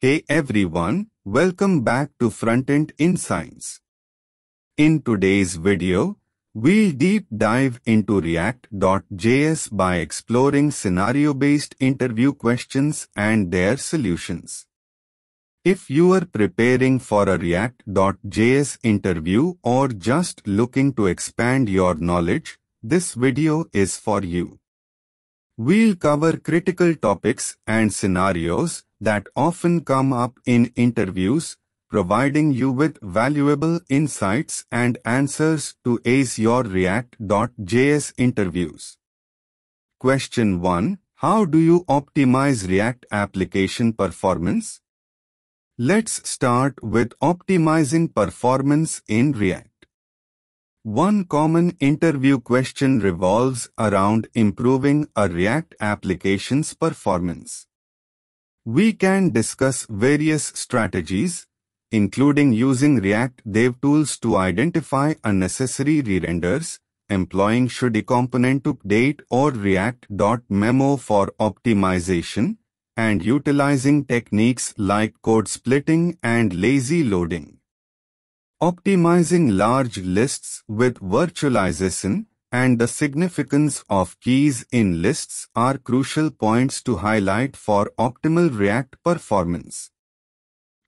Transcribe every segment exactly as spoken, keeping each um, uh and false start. Hey everyone, welcome back to Frontend Insights. In today's video, we'll deep dive into React dot J S by exploring scenario-based interview questions and their solutions. If you are preparing for a React dot J S interview or just looking to expand your knowledge, this video is for you. We'll cover critical topics and scenarios that often come up in interviews, providing you with valuable insights and answers to ace your React dot J S interviews. Question one. How do you optimize React application performance? Let's start with optimizing performance in React. One common interview question revolves around improving a React application's performance. We can discuss various strategies, including using React DevTools to identify unnecessary re-renders, employing shouldComponentUpdate or React dot memo for optimization, and utilizing techniques like code splitting and lazy loading. Optimizing large lists with virtualization and the significance of keys in lists are crucial points to highlight for optimal React performance.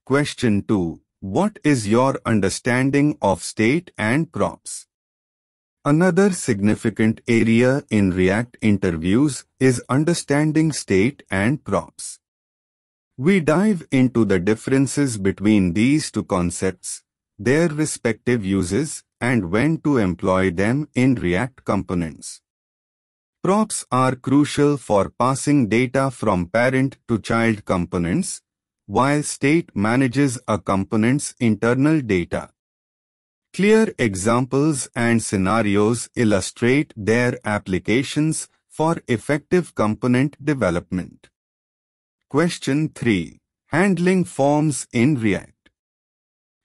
Question two. What is your understanding of state and props? Another significant area in React interviews is understanding state and props. We dive into the differences between these two concepts, their respective uses, and when to employ them in React components. Props are crucial for passing data from parent to child components, while state manages a component's internal data. Clear examples and scenarios illustrate their applications for effective component development. Question three. Handling forms in React.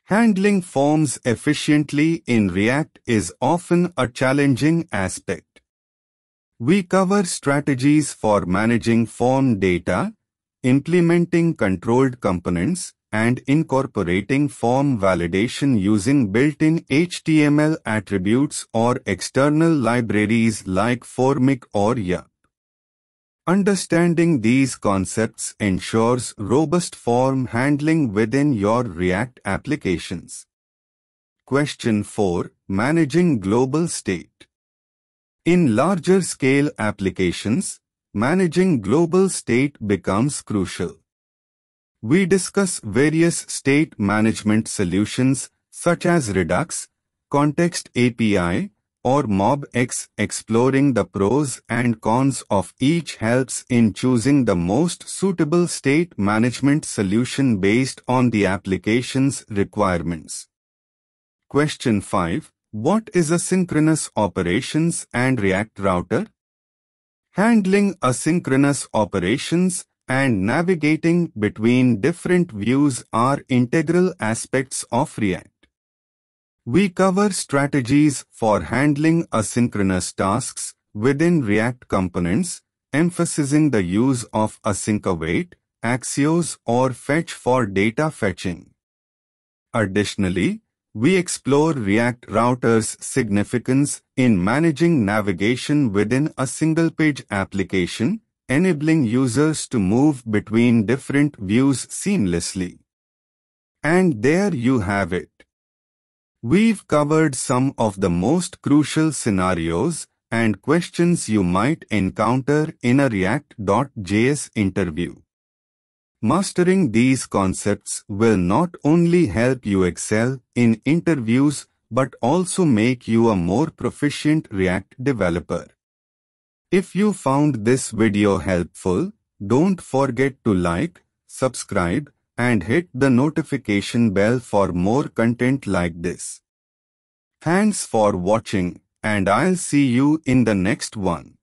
Handling forms efficiently in React is often a challenging aspect. We cover strategies for managing form data, implementing controlled components, and incorporating form validation using built-in H T M L attributes or external libraries like Formik or Yup. Understanding these concepts ensures robust form handling within your React applications. Question four. Managing global state. In larger scale applications, managing global state becomes crucial. We discuss various state management solutions such as Redux, Context A P I, or MobX. Exploring the pros and cons of each helps in choosing the most suitable state management solution based on the application's requirements. Question five. What is asynchronous operations and React Router? Handling asynchronous operations and navigating between different views are integral aspects of React. We cover strategies for handling asynchronous tasks within React components, emphasizing the use of async await, Axios, or fetch for data fetching. Additionally, we explore React Router's significance in managing navigation within a single-page application, enabling users to move between different views seamlessly. And there you have it. We've covered some of the most crucial scenarios and questions you might encounter in a React dot J S interview. Mastering these concepts will not only help you excel in interviews but also make you a more proficient React developer. If you found this video helpful, don't forget to like, subscribe, and hit the notification bell for more content like this. Thanks for watching, and I'll see you in the next one.